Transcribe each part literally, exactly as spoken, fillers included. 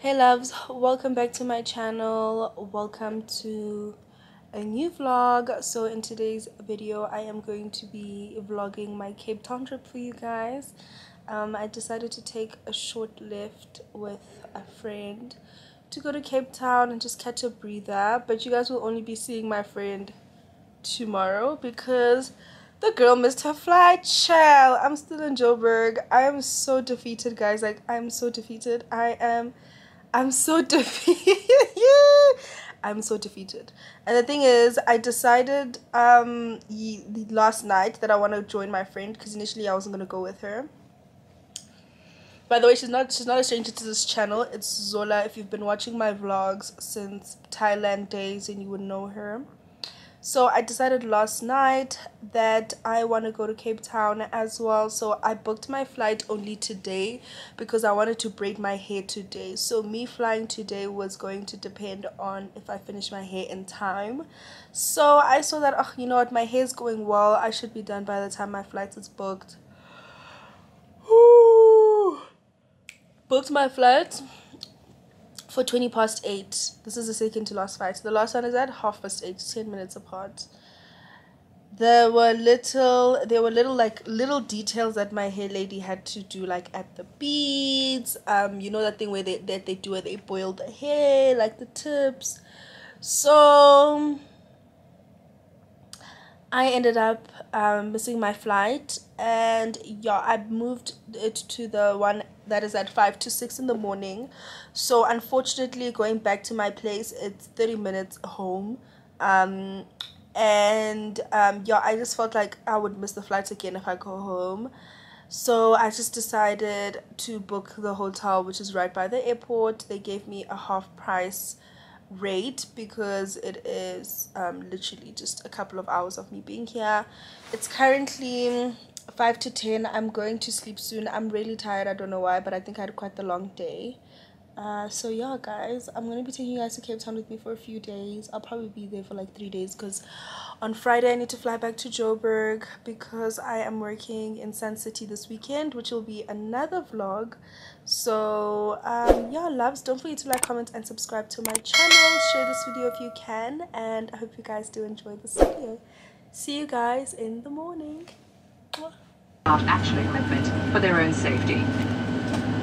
Hey loves, welcome back to my channel. Welcome to a new vlog. So in today's video I am going to be vlogging my Cape Town trip for you guys. um, I decided to take a short lift with a friend to go to Cape Town and just catch a breather, but you guys will only be seeing my friend tomorrow because the girl missed her flight. Child, I'm still in Joburg. I am so defeated, guys. Like, I'm so defeated. I am I'm so defeated. Yeah. I'm so defeated. And the thing is, I decided um last night that I want to join my friend because initially I wasn't gonna go with her. By the way, she's not she's not a stranger to this channel. It's Zola. If you've been watching my vlogs since Thailand days, and you would know her. So I decided last night that I want to go to Cape Town as well. So I booked my flight only today because I wanted to braid my hair today. So me flying today was going to depend on if I finish my hair in time. So I saw that, oh, you know what, my hair is going well. I should be done by the time my flight is booked. Ooh. Booked my flight for twenty past eight. This is the second to last flight. The last one is at half past eight, ten minutes apart. There were little, there were little like little details that my hair lady had to do, like at the beads. Um, you know that thing where they that they do where they boil the hair, like the tips. So I ended up um, missing my flight, and yeah, I moved it to the one that is at five to six in the morning. So unfortunately, going back to my place, it's thirty minutes home. Um, and um, yeah, I just felt like I would miss the flight again if I go home. So I just decided to book the hotel, which is right by the airport. They gave me a half price rate because it is um literally just a couple of hours of me being here. It's currently five to ten. I'm going to sleep soon. I'm really tired. I don't know why, but I think I had quite the long day. Uh so yeah guys, I'm gonna be taking you guys to Cape Town with me for a few days. I'll probably be there for like three days, because on Friday I need to fly back to Joburg because I am working in Sun City this weekend, which will be another vlog. So um yeah loves, don't forget to like, comment and subscribe to my channel. Share this video if you can, and I hope you guys do enjoy this video. See you guys in the morning. Aren't actually equipped for their own safety.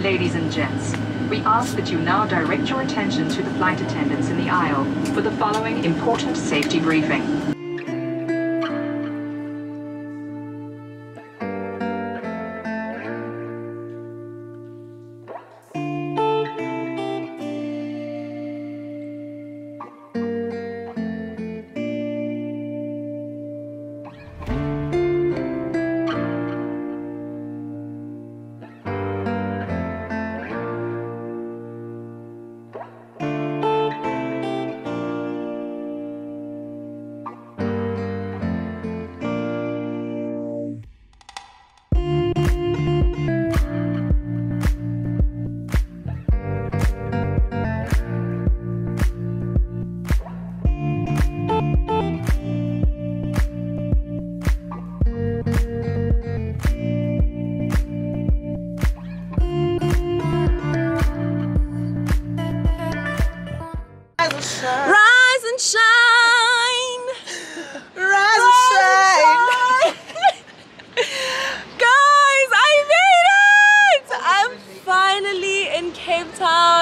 Ladies and gents, we ask that you now direct your attention to the flight attendants in the aisle for the following important safety briefing.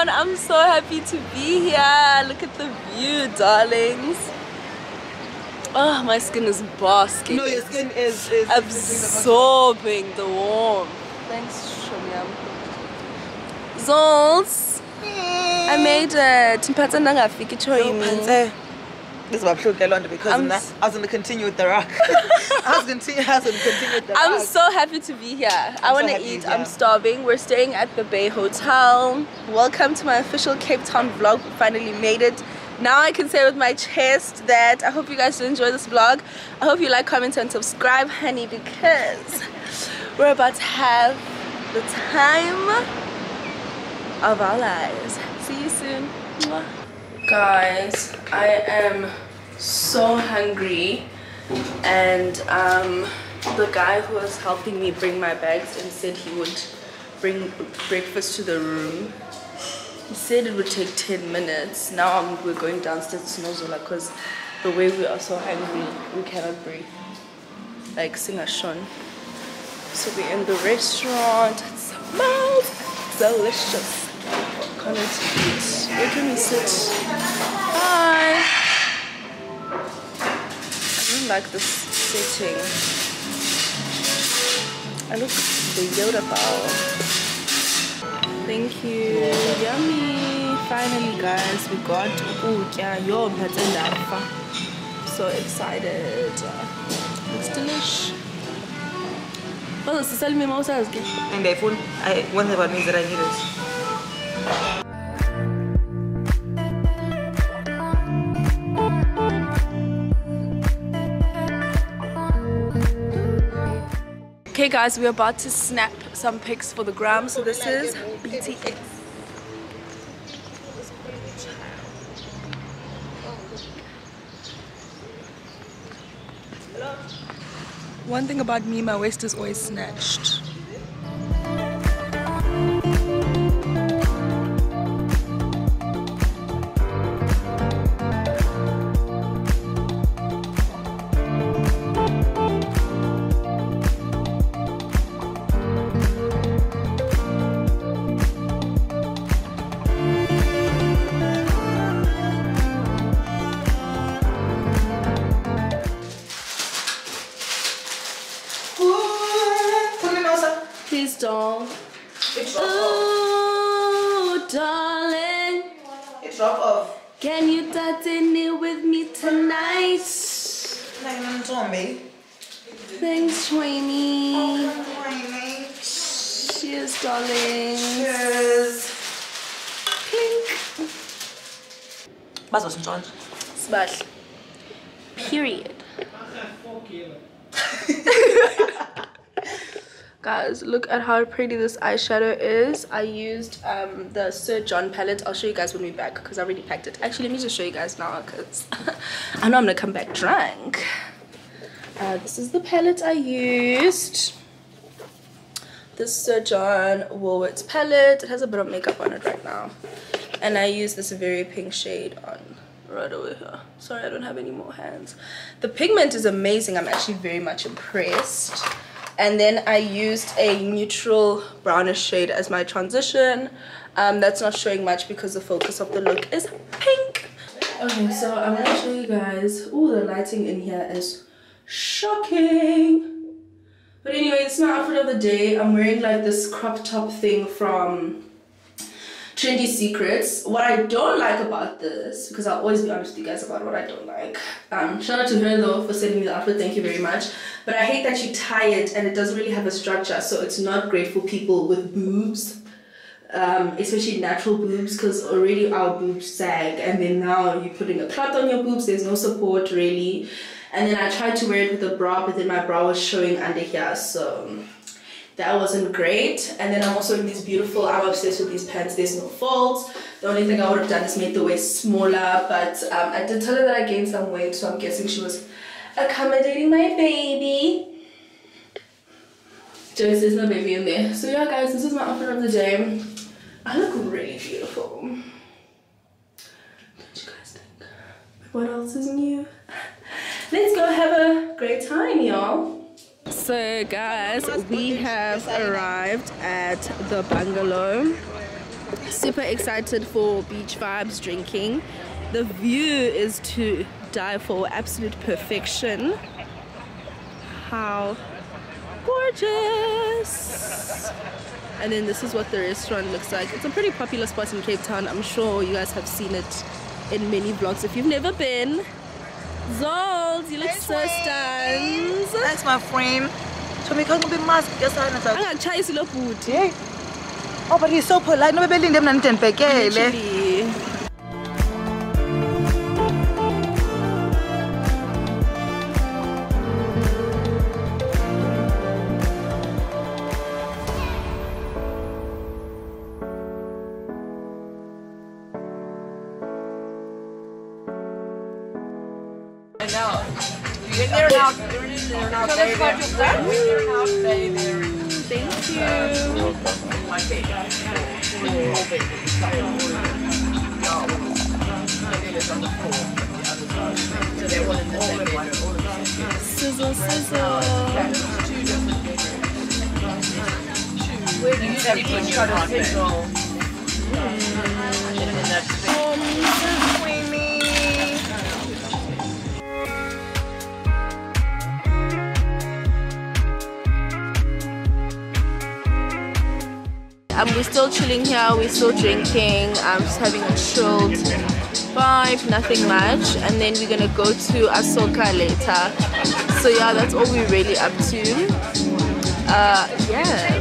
I'm so happy to be here. Look at the view, darlings. Oh, my skin is basking. No, your skin is, is absorbing the warmth. Thanks, Shomyam. Zolts, I made it. This is my true Galanda, because I'm, I was going to continue with the rock. I was going to continue with the rock. I'm so happy to be here. I'm I want to so eat. Here. I'm starving. We're staying at the Bay Hotel. Welcome to my official Cape Town vlog. We finally made it. Now I can say with my chest that I hope you guys enjoy this vlog. I hope you like, comment, and subscribe, honey, because we're about to have the time of our lives. See you soon. Mwah. Guys, I am so hungry, and um, the guy who was helping me bring my bags and said he would bring breakfast to the room He said it would take ten minutes. Now I'm, we're going downstairs to Zola because the way we are so hungry, we cannot breathe. Like singer Sean. So we're in the restaurant. It smells delicious. What can we eat? Where can we sit? Hi. I don't like this setting. I look beautiful. Thank you. Yummy. Finally, guys, we got ukutya. Yo, mhatsendafa. So excited. It's delish. Well, it's the same as and I found I one of the things that I needed. Okay guys, we're about to snap some pics for the gram. So this is B T S. One thing about me, my waist is always snatched. Doll. It dropped oh, off. Darling. It dropped off. Can you touch in it with me tonight? Thanks, Sweeney. Oh, cheers, darling. Cheers. Pink. What's awesome, John? Smash. Period. Guys, look at how pretty this eyeshadow is. I used um, the Sir John palette. I'll show you guys when we're back because I already packed it. Actually, let me just show you guys now because I know I'm going to come back drunk. Uh, this is the palette I used. This Sir John Woolworth's palette. It has a bit of makeup on it right now. And I used this very pink shade on right over here. Sorry, I don't have any more hands. The pigment is amazing. I'm actually very much impressed. And then I used a neutral brownish shade as my transition. Um, that's not showing much because the focus of the look is pink. Okay, so I'm going to show you guys. Oh, the lighting in here is shocking. But anyway, it's my outfit of the day. I'm wearing like this crop top thing from Trendy Secrets. What I don't like about this, because I'll always be honest with you guys about what I don't like. Um, shout out to her though for sending me the outfit, thank you very much. But I hate that you tie it and it doesn't really have a structure, so it's not great for people with boobs, um, especially natural boobs, because already our boobs sag and then now you're putting a cloth on your boobs, there's no support really. And then I tried to wear it with a bra, but then my bra was showing under here, so that wasn't great. And then I'm also in these beautiful, I'm obsessed with these pants, there's no folds. The only thing I would have done is made the waist smaller, but um, I did tell her that I gained some weight, so I'm guessing she was accommodating my baby. Joyce, there's no baby in there. So yeah guys, this is my outfit of the day. I look really beautiful. Don't you guys think? What else is new? Let's go have a great time, y'all. So guys, we have arrived at the bungalow. Super excited for beach vibes, drinking. The view is to die for, absolute perfection. How gorgeous. And then this is what the restaurant looks like. It's a pretty popular spot in Cape Town. I'm sure you guys have seen it in many vlogs if you've never been. Zols, you look hey, so stunned. Thanks, my friend. So we can't be masked. Just I'm gonna try his little booty. Oh, but he's so polite. No, baby, them nothing back. Literally. They're not, they're not, they're not, they're not, they're not. Thank you. My baby. So they weren't the same bedroom. Sizzle, sizzle. Where do you people try to sizzle? Oh, Missus Queenie. Um, we're still chilling here, we're still drinking, I'm um, just having a chilled vibe, nothing much, and then we're gonna go to Asoka later. So yeah, that's all we're really up to. Uh, yeah.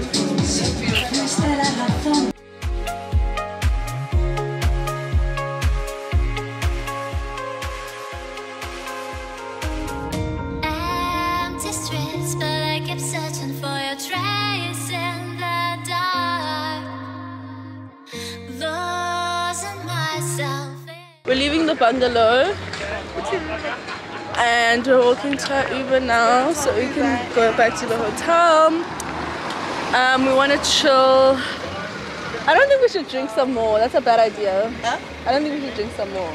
We're leaving the bungalow and we're walking to our Uber now so we can go back to the hotel. Um, we want to chill. I don't think we should drink some more. That's a bad idea. Huh? I don't think we should drink some more.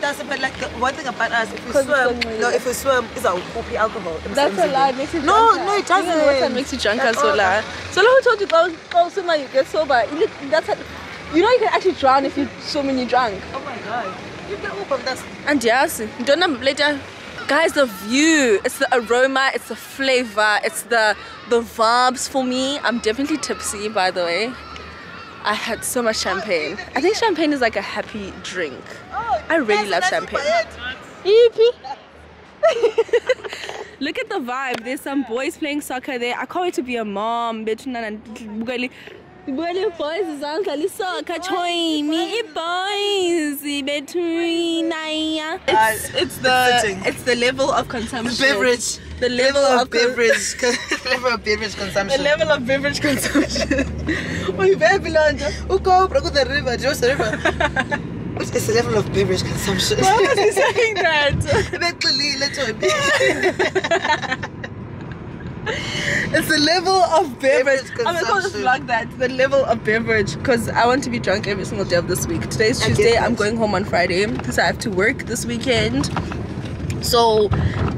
That's a bit like one thing about us. If we swim, no, if we swim, it's our poopy alcohol. It That's a lie. It makes you drunk. No, no, it doesn't. You know, water makes you drunk as Zola. Zola, who told you go go swim and you get sober? That's a, you know you can actually drown if you swim and you drunk. Oh my god. You can open this. And yes, don't know later. Guys, the view, it's the aroma, it's the flavor, it's the the vibes for me. I'm definitely tipsy, by the way. I had so much champagne. I think champagne is like a happy drink. I really love champagne. Look at the vibe. There's some boys playing soccer there. I can't wait to be a mom. Boys is on soccer. Join me, boys. It's it's the it's the level of consumption. Beverage. The level, level of, of beverage, the level of beverage consumption. The level of beverage consumption. We baby lunch. We go to the river, just the river. It's the level of beverage consumption. Why was he saying that? It's the level of beverage consumption. I'm gonna just vlog that. The level of beverage, because I want to be drunk every single day of this week. Today's Tuesday. I'm going home on Friday because I have to work this weekend. So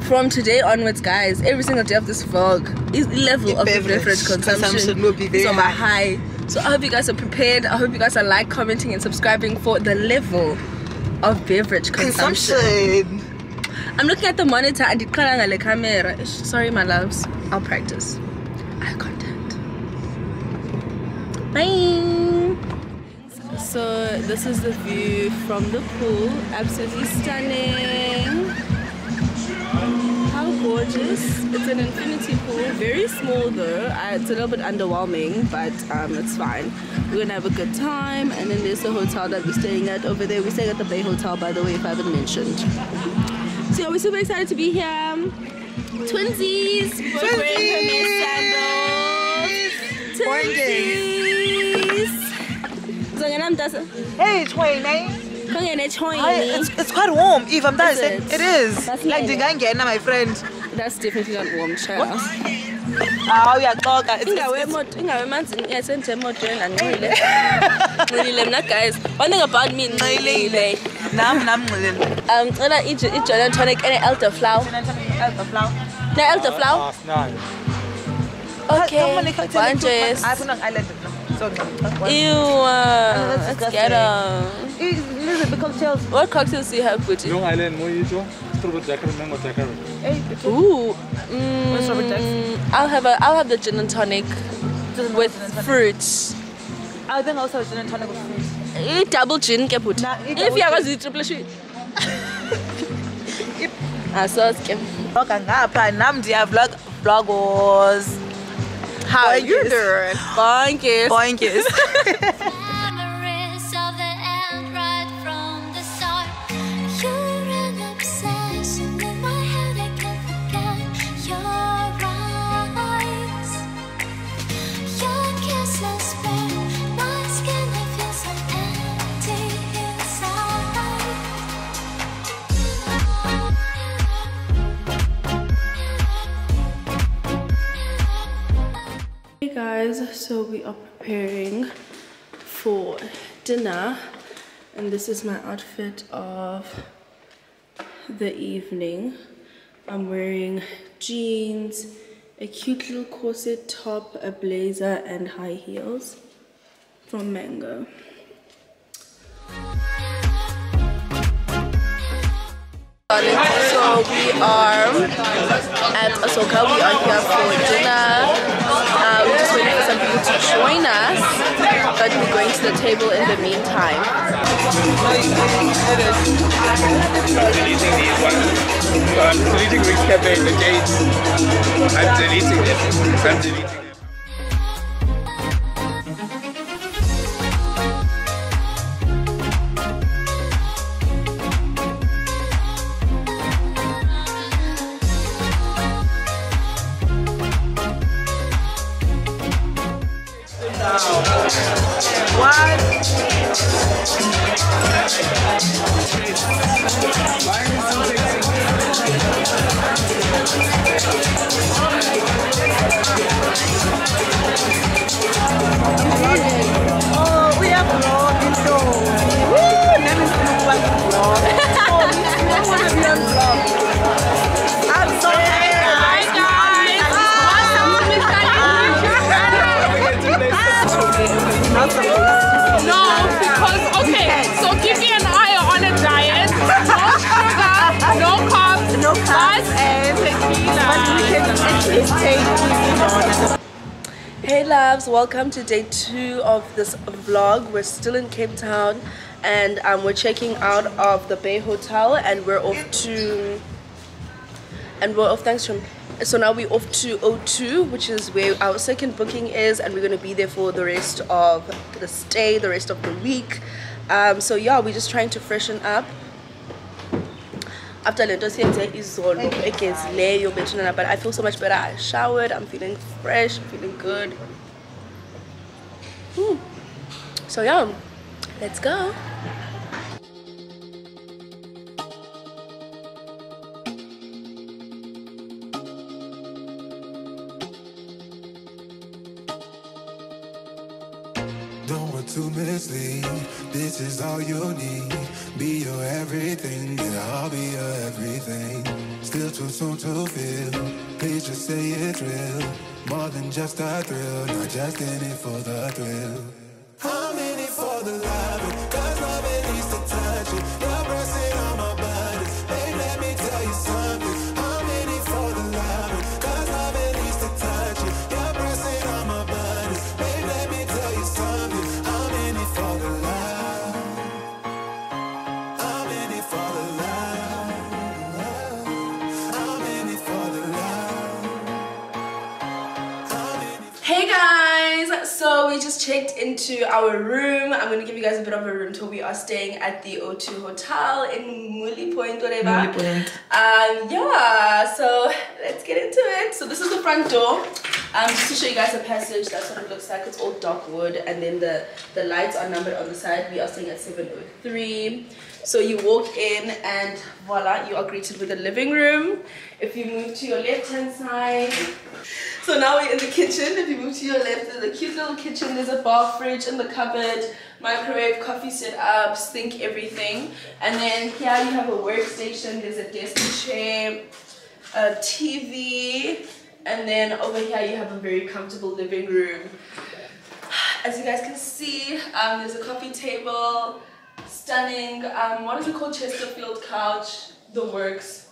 from today onwards, guys, every single day of this vlog is the level the of beverage, beverage consumption, consumption will be very on my high. So I hope you guys are prepared. I hope you guys are like, commenting and subscribing for the level of beverage consumption. consumption. I'm looking at the monitor and it's on the camera. Sorry my loves. I'll practice. Eye contact. Bye. So this is the view from the pool. Absolutely stunning. How gorgeous. It's an infinity pool, very small though, uh, it's a little bit underwhelming, but um, it's fine. We're gonna have a good time, and then there's the hotel that we're staying at over there. We're staying at the Bay Hotel, by the way, if I haven't mentioned. So yeah, we're super excited to be here. Twinsies! Twinsies! Twinsies! Twinsies! Hey, Twinsies! I, it's, it's quite warm, Eve. I'm done. It? It is. That's like the gange, my friend. That's definitely not warm, child. Oh, yeah, dog. It's not guys. One thing about me, I'm trying to eat Jordan tonic and elderflower. Elderflower? No, elderflower. Okay, bunches. I put on island. Ew, that's ghetto. Cocktails. What cocktails do you have, Gucci? No island, no usual. Strawberry jacquard, mango jacquard. Ooh, mm, I'll have a, I'll have the gin and tonic with fruits. I think also gin and tonic with fruits. Double gin, ke put. If you have a triple sweet. Ah, so it's ke. Vlog, vloggers. How are you doing? Boinkies. Boinkies. So we are preparing for dinner, and this is my outfit of the evening. I'm wearing jeans, a cute little corset top, a blazer, and high heels from Mango. So we are at Asoka. We are here for dinner. Uh, we're just waiting for some people to join us, but we're going to the table in the meantime. I'm deleting these ones. I'm deleting Rick's Cafe, the gates. I'm deleting them. I'm deleting them. Hey loves, welcome to day two of this vlog. We're still in Cape Town and um, we're checking out of the Bay Hotel, and we're off to and we're off thanks from so now we're off to O two, which is where our second booking is, and we're going to be there for the rest of the stay, the rest of the week. Um, so yeah, we're just trying to freshen up after Lento Sienze is Zola, but I feel so much better. I showered, I'm feeling fresh, feeling good. Mm. So yeah, let's go. Don't want to mislead, this is all you need. Be your everything, and I'll be your everything. Still too soon to feel, please just say it's real. More than just a thrill, not just in it for the thrill. I'm in it for the love, it, cause love it needs to touch it. You're pressing on my body, hey, let me tell you something. I'm in it for the love, it, cause love it needs to touch it. You're pressing on my body, hey, let me tell you something. I'm in it for the love. So we just checked into our room. I'm going to give you guys a bit of a room tour. We are staying at the O two Hotel in Mouille Point, whatever. Mouille Point. Um, yeah, so let's get into it. So this is the front door. Um, just to show you guys the passage, that's what it looks like. It's all dark wood, and then the, the lights are numbered on the side. We are staying at seven oh three. So you walk in and voila, you are greeted with a living room. If you move to your left hand side, so now we're in the kitchen. If you move to your left, there's a cute little kitchen. There's a bar, fridge in the cupboard, microwave, coffee setup, sink, everything. And then here you have a workstation. There's a desk, a chair, a T V, and then over here you have a very comfortable living room. As you guys can see, um, there's a coffee table. Stunning, um, what is it called, Chesterfield couch, the works.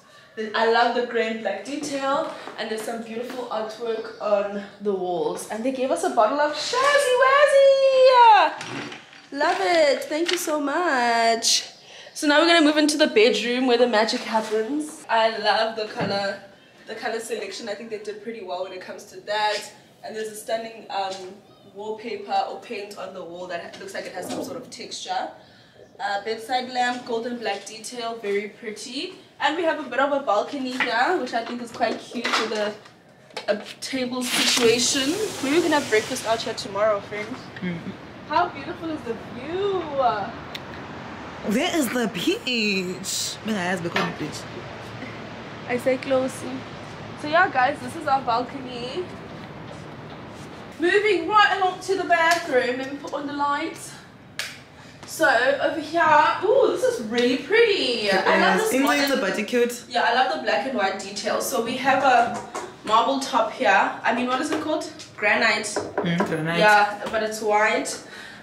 I love the grand black detail, and there's some beautiful artwork on the walls. And they gave us a bottle of Shazzy Wazzy! Love it, thank you so much. So now we're gonna move into the bedroom where the magic happens. I love the color, the color selection. I think they did pretty well when it comes to that. And there's a stunning um, wallpaper or paint on the wall that looks like it has some sort of texture. Uh, bedside lamp, gold and black detail, very pretty. And we have a bit of a balcony here, which I think is quite cute with a, a table situation. Maybe we can have breakfast out here tomorrow, friends. Mm-hmm. How beautiful is the view? There is the beach. My eyes become a beach. I say close. So yeah, guys, this is our balcony. Moving right along to the bathroom and put on the lights. So over here, ooh, this is really pretty. It I love this modern, a bodycute. Yeah, I love the black and white details. So we have a marble top here. I mean, what is it called? Granite. Mm, granite. Yeah, but it's white.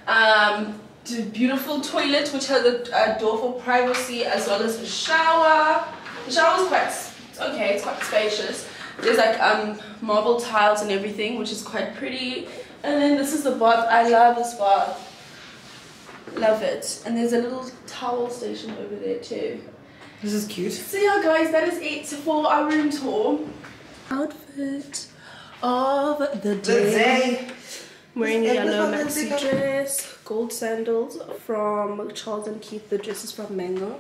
Um, the beautiful toilet, which has a, a door for privacy as well as a shower. The shower is quite, it's okay, it's quite spacious. There's like um marble tiles and everything, which is quite pretty. And then this is the bath. I love this bath. Love it. And there's a little towel station over there too. This is cute. So yeah guys, that is it for our room tour. Outfit of the day. Wearing a yellow maxi dress, gold sandals from Charles and Keith. The dress is from Mango.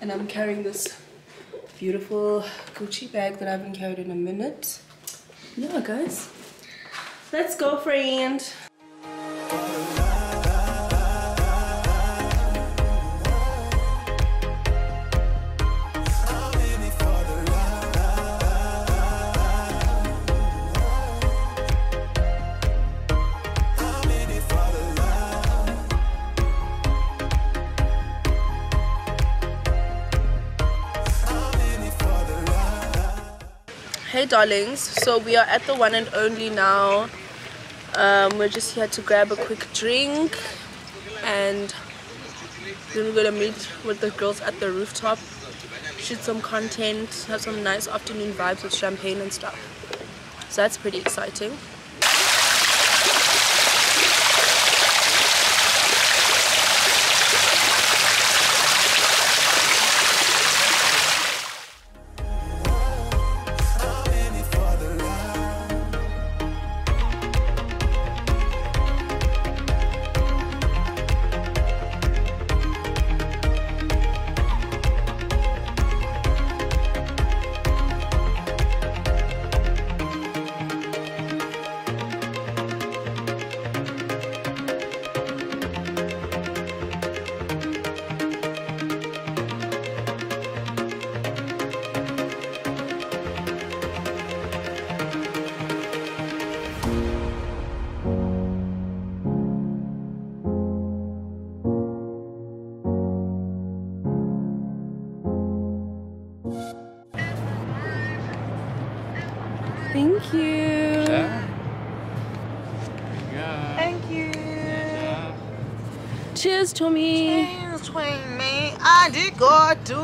And I'm carrying this beautiful Gucci bag that I haven't carried in a minute. Yeah guys, let's go friend. Hey darlings, so we are at the one and only now. Um, we're just here to grab a quick drink and then we're gonna meet with the girls at the rooftop, shoot some content, have some nice afternoon vibes with champagne and stuff. So that's pretty exciting. Thank you. Yeah. Thank you. Yeah. Cheers, Tommy. Cheers, Tommy. I did go to.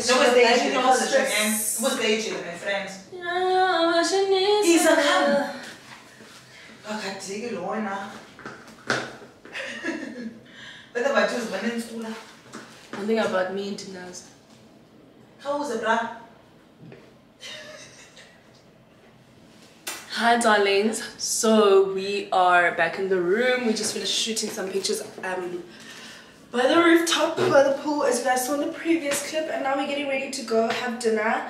So what's the age of What's the age of my friends? He's a camera. I can't see you, Lorna. What about you? When in school? One thing about me, internals. How was it, brah? Hi, darlings. So we are back in the room. We just finished shooting some pictures. Um. By the rooftop, by the pool, as you guys saw in the previous clip, and now we're getting ready to go have dinner,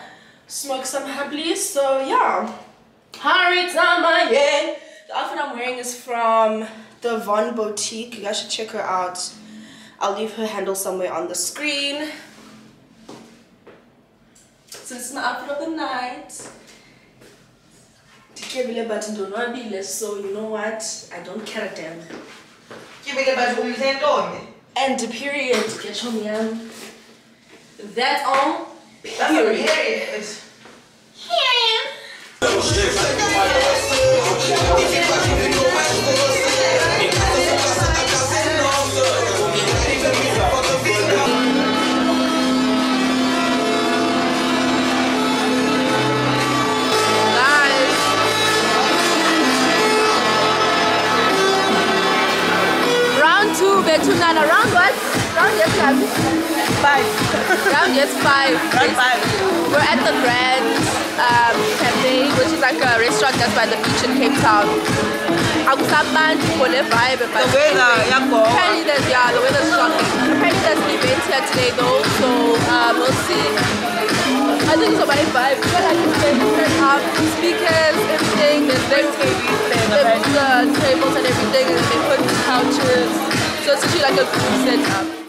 smoke some hablis. So yeah, the outfit I'm wearing is from the Vaughn Boutique. You guys should check her out. I'll leave her handle somewhere on the screen. So this is my outfit of the night. So you know what? I don't care them. And the period, get on yam. That's all. Period. That's Round what? Round yes five. Five. Round yes five. Round five. We're at the Grand um, Cafe, which is like a restaurant that's by the beach in Cape Town. The weather, apparently there's yeah, the weather's shocking. Apparently there's an event here today though, so uh, we'll see. I think it's a bad vibe. We got like set up speakers, everything. There's like the tables and everything, and they put couches. So it's actually like a cool setup.